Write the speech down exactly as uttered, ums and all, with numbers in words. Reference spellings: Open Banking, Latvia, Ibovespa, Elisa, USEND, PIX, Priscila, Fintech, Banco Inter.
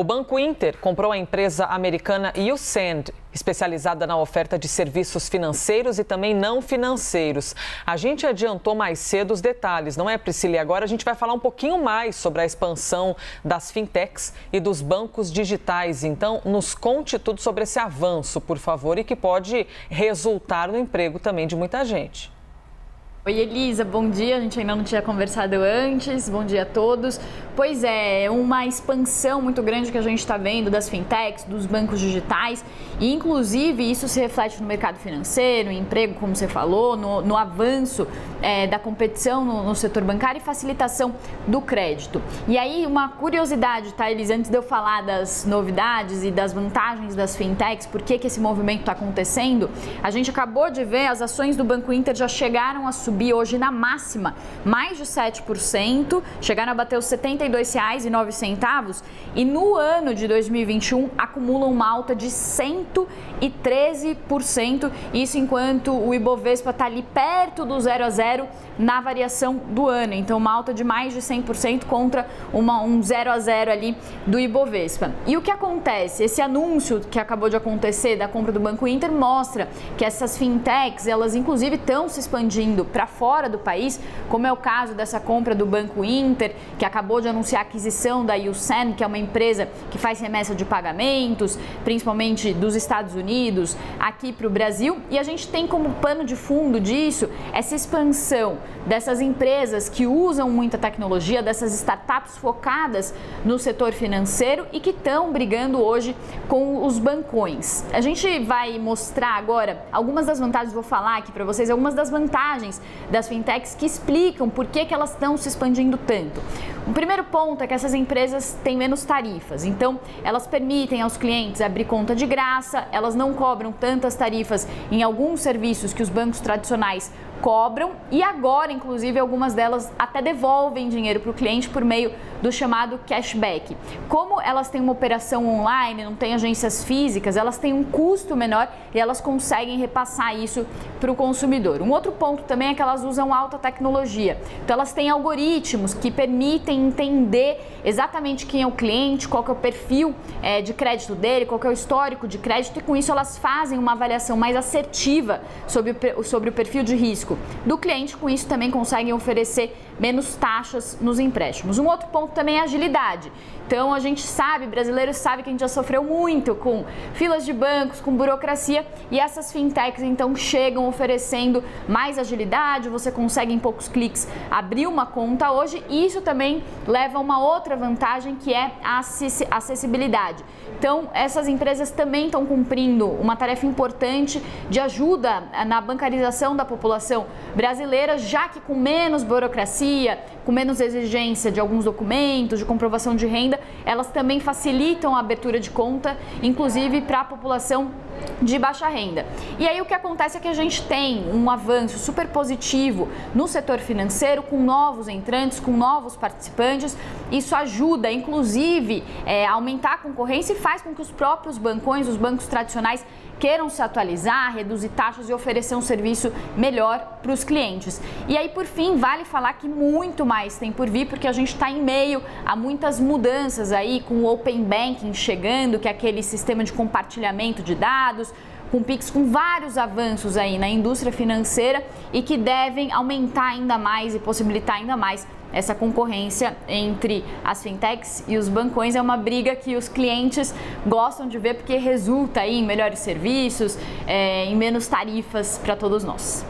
O Banco Inter comprou a empresa americana U S E N D, especializada na oferta de serviços financeiros e também não financeiros. A gente adiantou mais cedo os detalhes, não é, Priscila? E agora a gente vai falar um pouquinho mais sobre a expansão das fintechs e dos bancos digitais. Então, nos conte tudo sobre esse avanço, por favor, e que pode resultar no emprego também de muita gente. Oi, Elisa, bom dia. A gente ainda não tinha conversado antes. Bom dia a todos. Pois é, uma expansão muito grande que a gente está vendo das fintechs, dos bancos digitais e, inclusive, isso se reflete no mercado financeiro, em emprego, como você falou, no, no avanço é, da competição no, no setor bancário e facilitação do crédito. E aí, uma curiosidade, tá, Elisa? Antes de eu falar das novidades e das vantagens das fintechs, por que que esse movimento está acontecendo, a gente acabou de ver as ações do Banco Inter já chegaram a subir hoje na máxima, mais de sete por cento, chegaram a bater os setenta e dois reais e nove centavos e no ano de dois mil e vinte e um acumulam uma alta de cento e treze por cento, isso enquanto o Ibovespa está ali perto do zero a zero na variação do ano, então uma alta de mais de cem por cento contra uma, um zero a zero ali do Ibovespa. E o que acontece? Esse anúncio que acabou de acontecer da compra do Banco Inter mostra que essas fintechs, elas inclusive estão se expandindo para fora do país, como é o caso dessa compra do Banco Inter, que acabou de anunciar a aquisição da U S E N D, que é uma empresa que faz remessa de pagamentos, principalmente dos Estados Unidos, aqui para o Brasil. E a gente tem como pano de fundo disso essa expansão dessas empresas que usam muita tecnologia, dessas startups focadas no setor financeiro e que estão brigando hoje com os bancões. A gente vai mostrar agora algumas das vantagens, vou falar aqui para vocês, algumas das vantagens das fintechs que explicam por que que elas estão se expandindo tanto. O primeiro ponto é que essas empresas têm menos tarifas, então elas permitem aos clientes abrir conta de graça, elas não cobram tantas tarifas em alguns serviços que os bancos tradicionais cobram e agora, inclusive, algumas delas até devolvem dinheiro para o cliente por meio do chamado cashback. Como elas têm uma operação online, não têm agências físicas, elas têm um custo menor e elas conseguem repassar isso para o consumidor. Um outro ponto também é que elas usam alta tecnologia, então elas têm algoritmos que permitem entender exatamente quem é o cliente, qual que é o perfil é, de crédito dele, qual que é o histórico de crédito e com isso elas fazem uma avaliação mais assertiva sobre o, sobre o perfil de risco do cliente, com isso também conseguem oferecer menos taxas nos empréstimos. Um outro ponto também é a agilidade. Então a gente sabe, brasileiros sabem que a gente já sofreu muito com filas de bancos, com burocracia e essas fintechs então chegam oferecendo mais agilidade, você consegue em poucos cliques abrir uma conta hoje e isso também leva a uma outra vantagem que é a acessibilidade. Então essas empresas também estão cumprindo uma tarefa importante de ajuda na bancarização da população brasileira, já que com menos burocracia, com menos exigência de alguns documentos, de comprovação de renda, elas também facilitam a abertura de conta, inclusive para a população de baixa renda. E aí o que acontece é que a gente tem um avanço super positivo no setor financeiro, com novos entrantes, com novos participantes, isso ajuda inclusive é, a aumentar a concorrência e faz com que os próprios bancões, os bancos tradicionais, queiram se atualizar, reduzir taxas e oferecer um serviço melhor para os clientes. E aí, por fim, vale falar que muito mais tem por vir, porque a gente está em meio a muitas mudanças aí, com o Open Banking chegando, que é aquele sistema de compartilhamento de dados, com o PIX, com vários avanços aí na indústria financeira e que devem aumentar ainda mais e possibilitar ainda mais essa concorrência entre as fintechs e os bancões. É uma briga que os clientes gostam de ver porque resulta aí em melhores serviços, é, em menos tarifas para todos nós.